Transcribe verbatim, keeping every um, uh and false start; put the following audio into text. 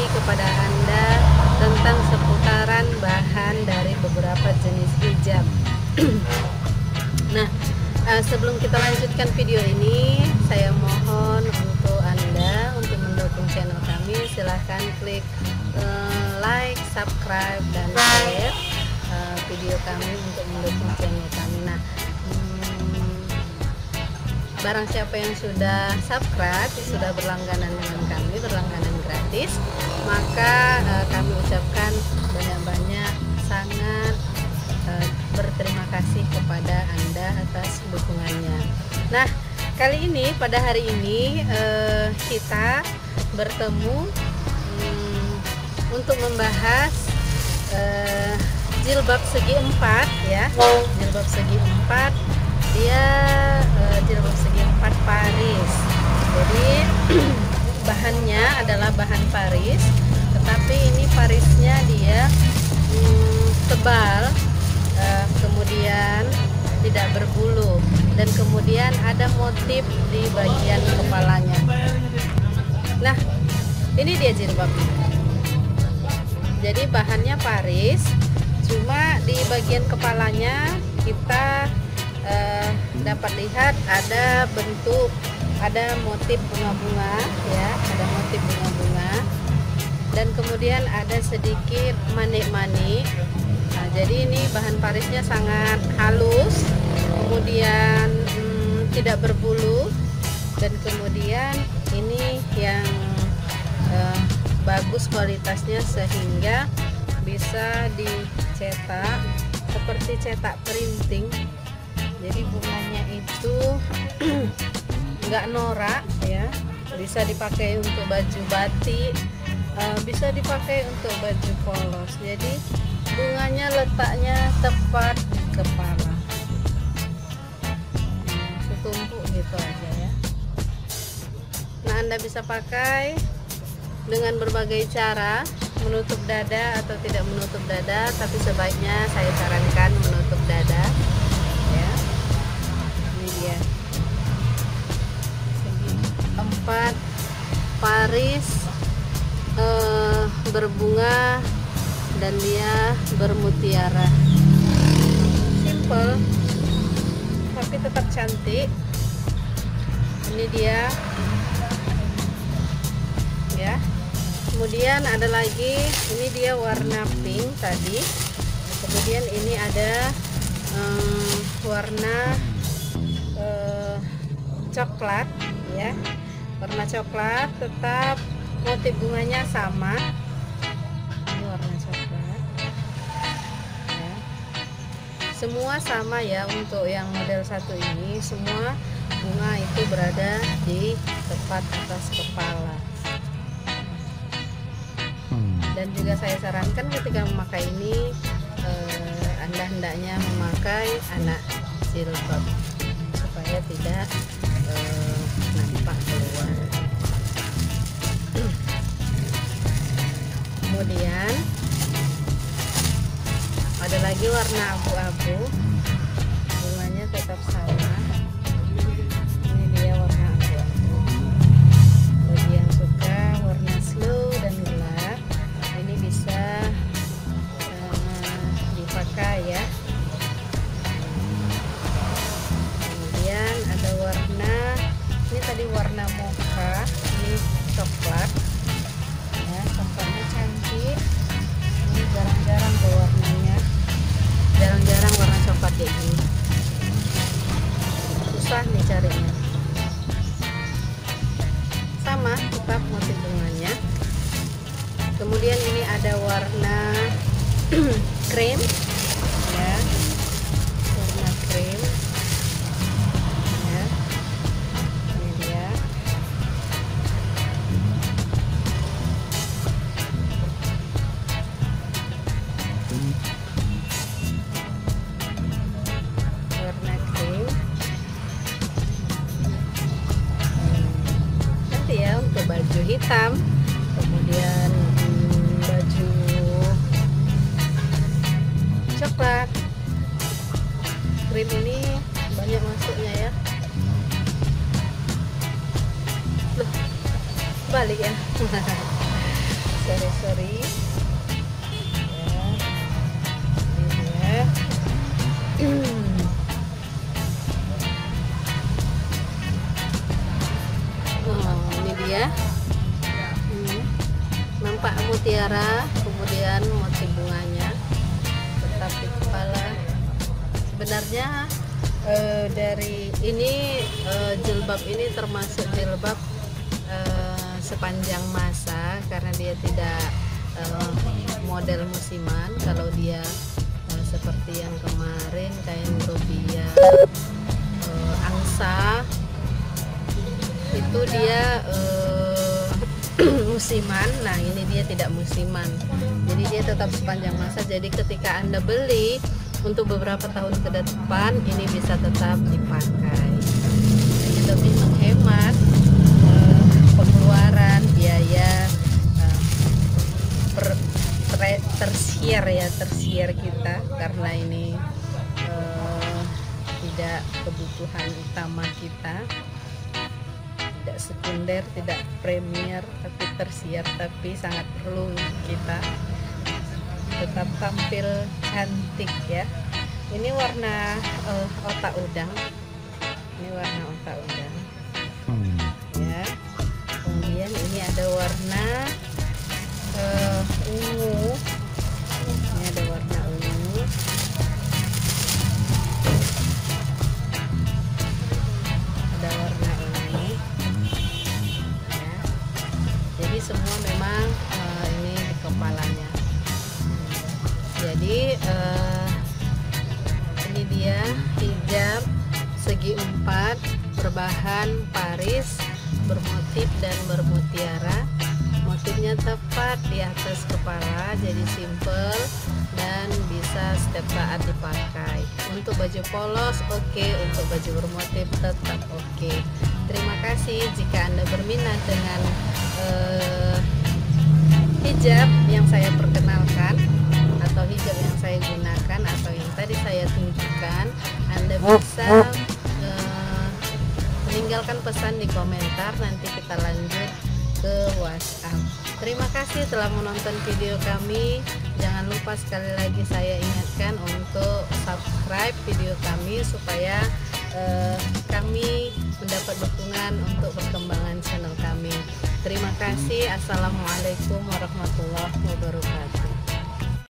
informasi kepada Anda tentang seputaran bahan dari beberapa jenis hijab. Nah, sebelum kita lanjutkan video ini, saya mohon untuk Anda untuk mendukung channel kami. Silahkan klik like, subscribe, dan share video kami untuk mendukung channel kami. Nah, barang siapa yang sudah subscribe, sudah berlangganan dengan kami, berlangganan gratis, maka uh, kami ucapkan banyak-banyak sangat uh, berterima kasih kepada Anda atas dukungannya. Nah, kali ini pada hari ini uh, kita bertemu um, untuk membahas uh, jilbab segi empat, ya, jilbab segi empat. Dia uh, jilbab segi empat Paris. Jadi bahannya adalah bahan Paris, tetapi ini Parisnya dia mm, tebal, uh, kemudian tidak berbulu, dan kemudian ada motif di bagian kepalanya. Nah, ini dia jilbabnya. Jadi bahannya Paris, cuma di bagian kepalanya kita Uh, dapat lihat ada bentuk, ada motif bunga-bunga, ya, ada motif bunga-bunga, dan kemudian ada sedikit manik-manik. Nah, jadi ini bahan Parisnya sangat halus, kemudian hmm, tidak berbulu, dan kemudian ini yang uh, bagus kualitasnya sehingga bisa dicetak seperti cetak printing. Jadi bunganya itu nggak norak, ya, bisa dipakai untuk baju batik, uh, bisa dipakai untuk baju polos. Jadi bunganya letaknya tepat di kepala, setumpuk gitu aja, ya. Nah, Anda bisa pakai dengan berbagai cara, menutup dada atau tidak menutup dada, tapi sebaiknya saya sarankan menutup dada. Paris eh, berbunga dan dia bermutiara, simple tapi tetap cantik. Ini dia, ya. Kemudian ada lagi, ini dia warna pink tadi, kemudian ini ada eh, warna eh, coklat, ya, warna coklat, tetap motif bunganya sama. Ini warna coklat, ya. Semua sama, ya, untuk yang model satu ini, semua bunga itu berada di tepat atas kepala. Dan juga saya sarankan ketika memakai ini, eh, Anda hendaknya memakai anak jilbab supaya tidak eh, nampak keluar. Kemudian ada lagi warna abu-abu, bunganya tetap sama. Ini dia warna abu-abu. Bagi yang suka warna slow dan gelap, ini bisa uh, dipakai, ya. Kemudian ada warna, ini tadi warna mocha, ini coklat, ya, coklatnya cantik. Ini jarang-jarang warnanya, jarang-jarang warna coklat kayak gini, susah nih carinya. Sama tetap motif bunganya. Kemudian ini ada warna krim, ya, warna krim. Baju hitam, kemudian hmm, baju seri-seri ya. Ini ya. Oh, ini dia hmm. nampak mutiara, kemudian motif bunganya tetap di kepala. Sebenarnya eh, dari ini eh, jilbab ini termasuk jilbab eh, sepanjang masa, karena dia tidak eh, model musiman. Kalau dia eh, seperti yang kemarin kain rubia eh, angsa itu dia eh, musiman. Nah ini dia tidak musiman, jadi dia tetap sepanjang masa. Jadi ketika Anda beli untuk beberapa tahun ke depan, ini bisa tetap dipakai. Ini lebih menghemat eh, pengeluaran biaya eh, per, ter, tersier ya tersier kita, karena ini eh, tidak kebutuhan utama kita, tidak sekunder, tidak premier, tapi tersier, tapi sangat perlu kita tetap tampil cantik ya. Ini warna uh, otak udang, ini warna otak udang ya. Kemudian ini ada warna uh, ungu, ini ada warna ungu. Ada warna ungu ya. Jadi semua memang uh, ini di kepalanya. Jadi uh, ini dia hijab segi empat berbahan Paris, bermotif dan bermutiara. Motifnya tepat di atas kepala, jadi simple dan bisa setiap saat dipakai. Untuk baju polos oke, okay. Untuk baju bermotif tetap oke, okay. Terima kasih. Jika Anda berminat dengan uh, hijab yang saya perkenalkan atau hijab yang saya gunakan atau yang tadi saya tunjukkan, Anda bisa uh, meninggalkan pesan di komentar, nanti kita lanjut ke WhatsApp. Terima kasih telah menonton video kami. Jangan lupa sekali lagi saya ingatkan untuk subscribe video kami supaya uh, kami mendapat dukungan untuk perkembangan channel kami. Terima kasih. Assalamualaikum warahmatullahi wabarakatuh.